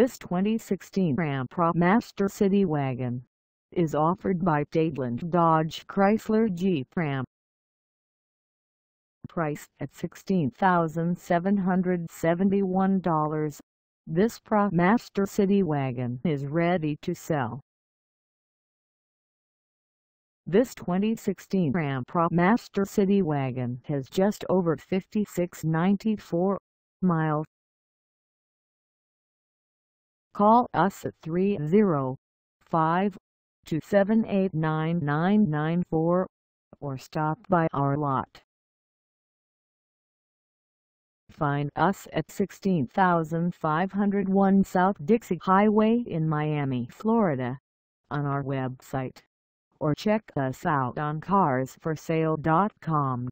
This 2016 Ram ProMaster City Wagon is offered by Dadeland Dodge Chrysler Jeep Ram. Priced at $16,771, this ProMaster City Wagon is ready to sell. This 2016 Ram ProMaster City Wagon has just over 5,694 miles. Call us at 305-278-9994 or stop by our lot. Find us at 16501 South Dixie Highway in Miami, Florida, on our website, or check us out on carsforsale.com.